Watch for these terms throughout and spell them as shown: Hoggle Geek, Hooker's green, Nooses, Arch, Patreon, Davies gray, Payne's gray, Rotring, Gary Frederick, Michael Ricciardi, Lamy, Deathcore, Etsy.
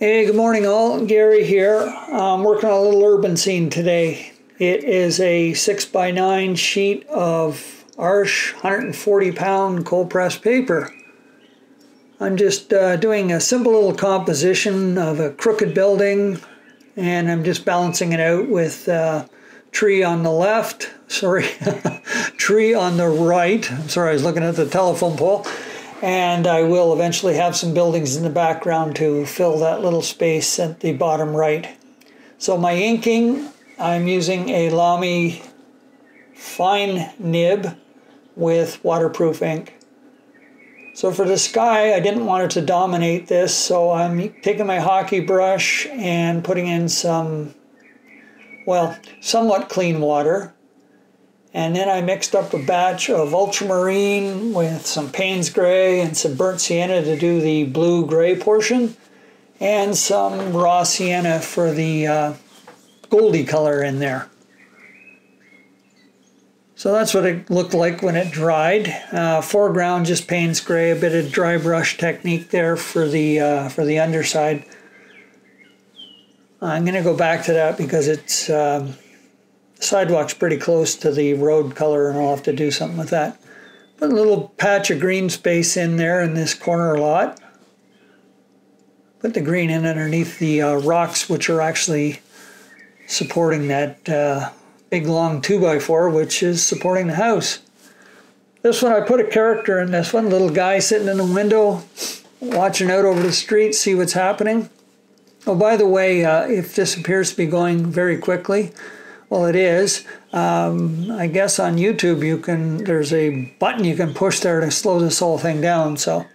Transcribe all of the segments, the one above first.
Hey, good morning all. Gary here. I'm working on a little urban scene today. It is a 6x9 sheet of Arch 140-pound cold-pressed paper. I'm just doing a simple little composition of a crooked building, and I'm just balancing it out with tree on the left, sorry, tree on the right. I'm sorry, I was looking at the telephone pole. And I will eventually have some buildings in the background to fill that little space at the bottom right. So my inking, I'm using a Lamy fine nib with waterproof ink. So for the sky, I didn't want it to dominate this, so I'm taking my hockey brush and putting in some, well, somewhat clean water. And then I mixed up a batch of ultramarine with some Payne's gray and some burnt sienna to do the blue-gray portion, and some raw sienna for the goldy color in there. So that's what it looked like when it dried. Foreground just Payne's gray, a bit of dry brush technique there for the underside. I'm going to go back to that because it's sidewalk's pretty close to the road color, and I'll have to do something with that. Put a little patch of green space in there in this corner lot. Put the green in underneath the rocks, which are actually supporting that big long 2x4, which is supporting the house. This one, I put a character in this one, little guy sitting in the window, watching out over the street, see what's happening. Oh, by the way, if this appears to be going very quickly, well, it is. I guess on YouTube there's a button you can push there to slow this whole thing down, so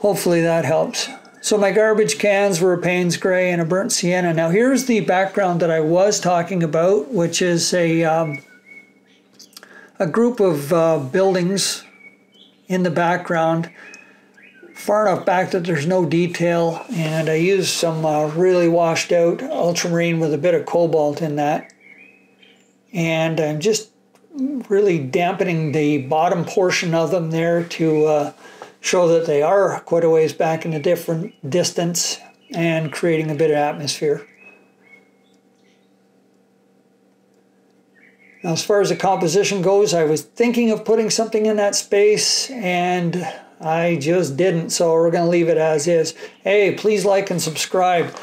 hopefully that helps. So my garbage cans were a Payne's gray and a burnt sienna. Now here's the background that I was talking about, which is a group of buildings in the background, far enough back that there's no detail, and I used some really washed out ultramarine with a bit of cobalt in that. And I'm just really dampening the bottom portion of them there to show that they are quite a ways back in a different distance and creating a bit of atmosphere. Now, as far as the composition goes, I was thinking of putting something in that space, and I just didn't, so we're going to leave it as is. Hey, please like and subscribe.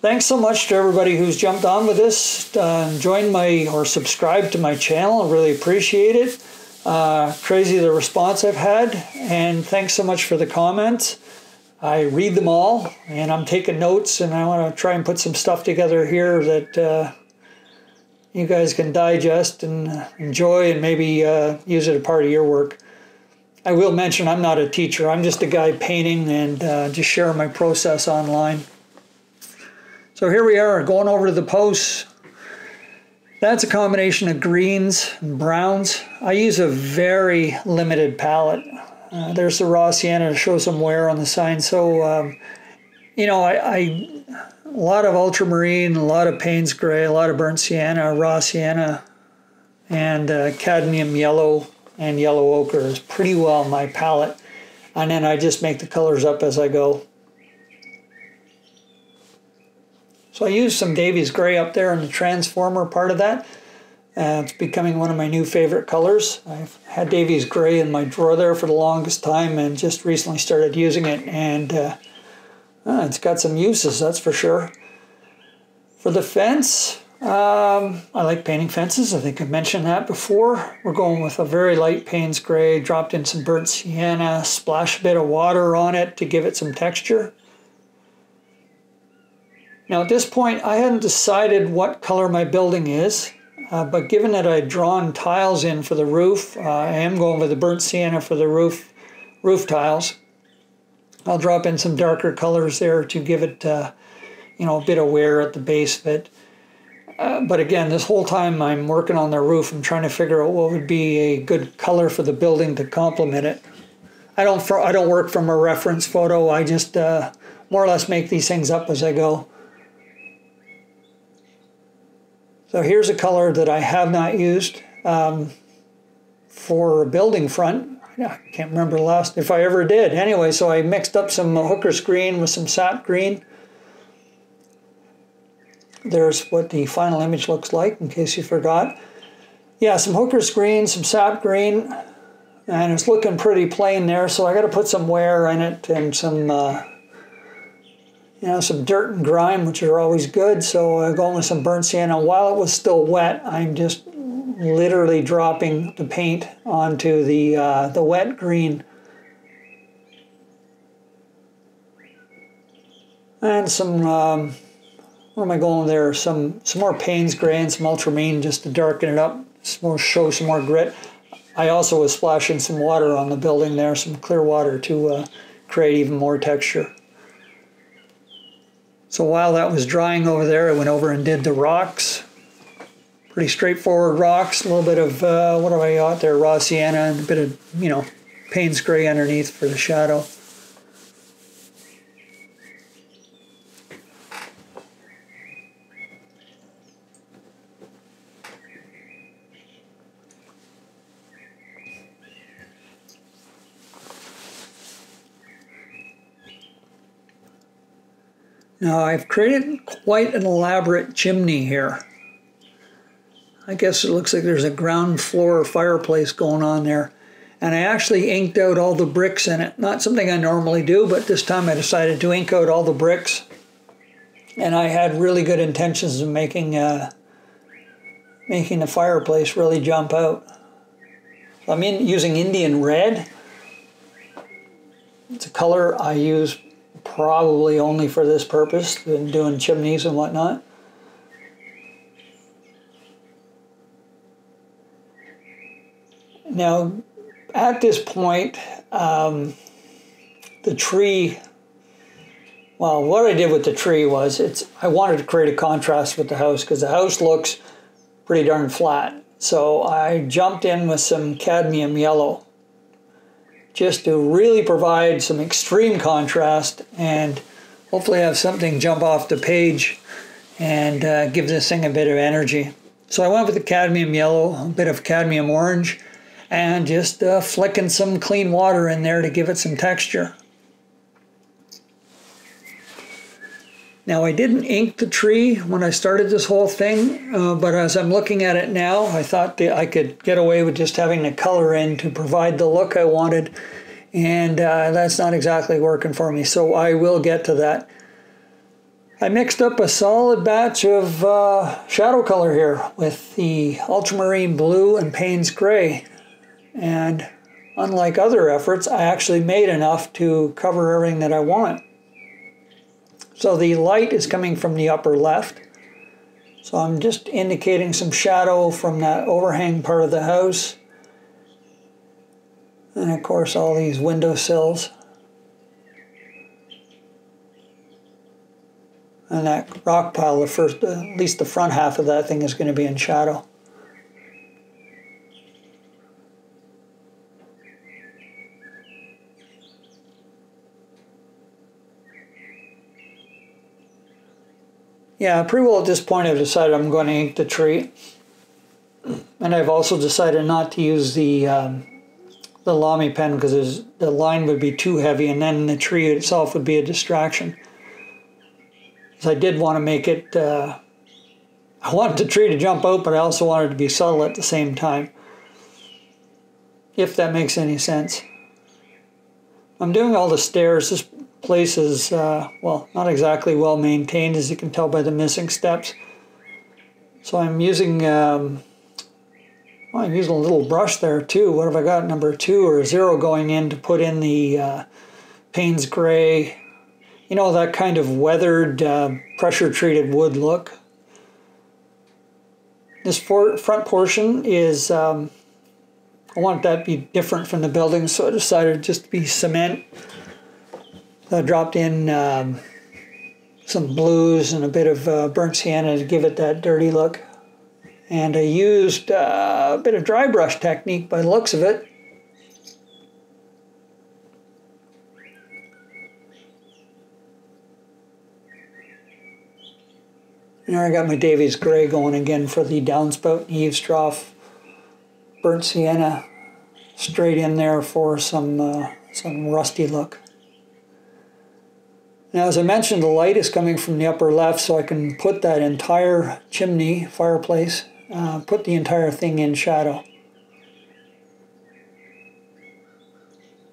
Thanks so much to everybody who's jumped on with this, joined my, or subscribed to my channel. I really appreciate it. Crazy the response I've had, and thanks so much for the comments. I read them all, and I'm taking notes, and I want to try and put some stuff together here that you guys can digest and enjoy, and maybe use it as part of your work. I will mention I'm not a teacher. I'm just a guy painting and just sharing my process online. So here we are, going over to the posts. That's a combination of greens and browns. I use a very limited palette. There's the raw sienna to show some wear on the sign. So, you know, a lot of ultramarine, a lot of Payne's gray, a lot of burnt sienna, raw sienna, and cadmium yellow and yellow ochre is pretty well my palette. And then I just make the colors up as I go. So I used some Davies gray up there in the transformer part of that. It's becoming one of my new favorite colors. I've had Davies gray in my drawer there for the longest time, and just recently started using it, and it's got some uses, that's for sure. For the fence, I like painting fences. I think I mentioned that before. We're going with a very light Payne's gray, dropped in some burnt sienna, splashed a bit of water on it to give it some texture. Now at this point, I hadn't decided what color my building is, but given that I'd drawn tiles in for the roof, I am going with the burnt sienna for the roof tiles. I'll drop in some darker colors there to give it, you know, a bit of wear at the base of it. But again, this whole time I'm working on the roof, I'm trying to figure out what would be a good color for the building to complement it. I don't work from a reference photo. I just more or less make these things up as I go. So here's a color that I have not used for a building front. I can't remember if I ever did. Anyway, so I mixed up some hooker's green with some sap green. There's what the final image looks like, in case you forgot. Yeah, some hooker's green, some sap green, and it's looking pretty plain there, so I got to put some wear in it and some, you know, some dirt and grime, which are always good, so I'm going with some burnt sienna. While it was still wet, I'm just literally dropping the paint onto the wet green. And some, what am I going there? Some more Payne's gray and some ultramarine just to darken it up, show some more grit. I also was splashing some water on the building there, some clear water to create even more texture. So while that was drying over there, I went over and did the rocks. Pretty straightforward rocks, a little bit of, what have I got there, raw sienna and a bit of, you know, Payne's gray underneath for the shadow. Now I've created quite an elaborate chimney here. I guess it looks like there's a ground floor fireplace going on there. And I actually inked out all the bricks in it. Not something I normally do, but this time I decided to ink out all the bricks. And I had really good intentions of making, making the fireplace really jump out. So I'm using Indian red. It's a color I use probably only for this purpose, than doing chimneys and whatnot. Now, at this point, the tree, well, what I did with the tree was, I wanted to create a contrast with the house because the house looks pretty darn flat. So I jumped in with some cadmium yellow, just to really provide some extreme contrast and hopefully have something jump off the page and give this thing a bit of energy. So I went with the cadmium yellow, a bit of cadmium orange, and just flicking some clean water in there to give it some texture. Now I didn't ink the tree when I started this whole thing, but as I'm looking at it now, I thought that I could get away with just having the color in to provide the look I wanted, and that's not exactly working for me, so I will get to that. I mixed up a solid batch of shadow color here with the ultramarine blue and Payne's gray, and unlike other efforts, I actually made enough to cover everything that I want. So the light is coming from the upper left. So I'm just indicating some shadow from that overhang part of the house. And of course all these windowsills. And that rock pile, at least the front half of that thing is going to be in shadow. Yeah, pretty well at this point I've decided I'm going to ink the tree. And I've also decided not to use the Lamy pen because the line would be too heavy and then the tree itself would be a distraction. So I did want to make it, I wanted the tree to jump out, but I also wanted it to be subtle at the same time. If that makes any sense. I'm doing all the stairs. This place is, well, not exactly well maintained, as you can tell by the missing steps. So I'm using, well, I'm using a little brush there too. What have I got? Number 2 or 0 going in to put in the Payne's gray. You know, that kind of weathered, pressure-treated wood look. This front portion is, I want that to be different from the building, so I decided just to be cement. I dropped in some blues and a bit of burnt sienna to give it that dirty look. And I used a bit of dry brush technique by the looks of it. And there I got my Davies gray going again for the downspout and eaves trough. Burnt sienna straight in there for some rusty look. Now, as I mentioned, the light is coming from the upper left, so I can put that entire chimney, fireplace, put the entire thing in shadow.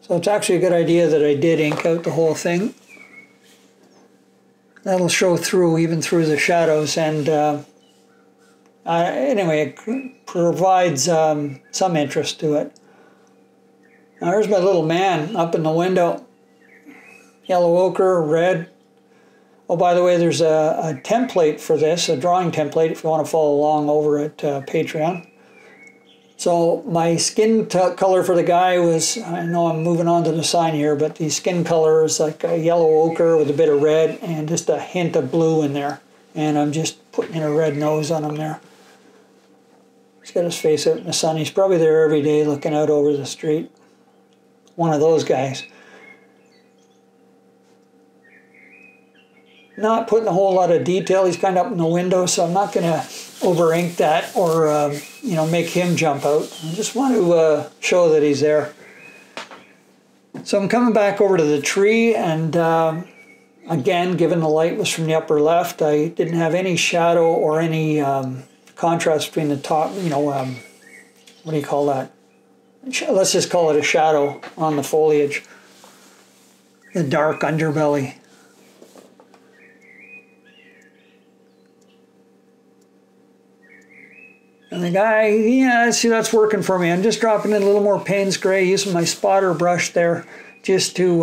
So it's actually a good idea that I did ink out the whole thing. That'll show through, even through the shadows, and anyway, it provides some interest to it. Now, here's my little man up in the window. Yellow ochre, red. Oh, by the way, there's a template for this, a drawing template, if you want to follow along over at Patreon. So my skin color for the guy was, I know I'm moving on to the sign here, but the skin color is like a yellow ochre with a bit of red and just a hint of blue in there. And I'm just putting in a red nose on him there. He's got his face out in the sun. He's probably there every day looking out over the street. One of those guys. Not putting a whole lot of detail. He's kind of up in the window, so I'm not going to over ink that or you know, make him jump out. I just want to show that he's there. So I'm coming back over to the tree, and again, given the light was from the upper left, I didn't have any shadow or any contrast between the top. You know, what do you call that? Let's just call it a shadow on the foliage. The dark underbelly. And the guy, yeah, see, that's working for me. I'm just dropping in a little more Payne's gray, using my spotter brush there just to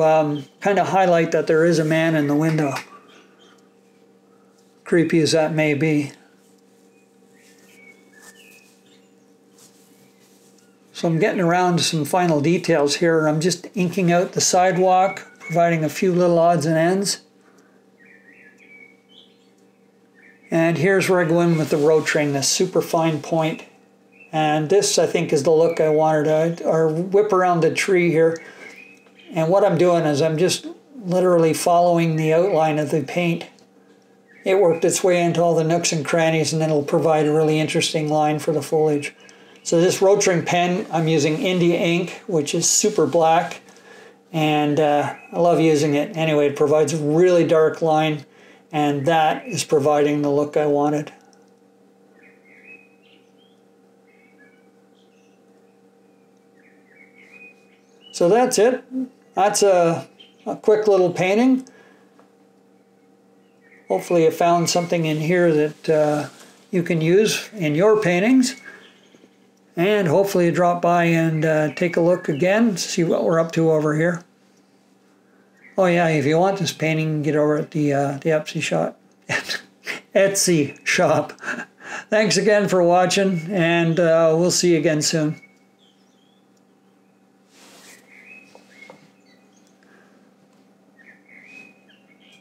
kind of highlight that there is a man in the window. Creepy as that may be. So I'm getting around to some final details here. I'm just inking out the sidewalk, providing a few little odds and ends. And here's where I go in with the Rotring, this super fine point. And this, I think, is the look I wanted to, or whip around the tree here. And what I'm doing is I'm just literally following the outline of the paint. It worked its way into all the nooks and crannies, and then it'll provide a really interesting line for the foliage. So this Rotring pen, I'm using India ink, which is super black. And I love using it. Anyway, it provides a really dark line. And that is providing the look I wanted. So that's it. That's a quick little painting. Hopefully you found something in here that you can use in your paintings. And hopefully you drop by and take a look again, see what we're up to over here. Oh yeah, if you want this painting, get over at the Etsy shop. Thanks again for watching, and we'll see you again soon.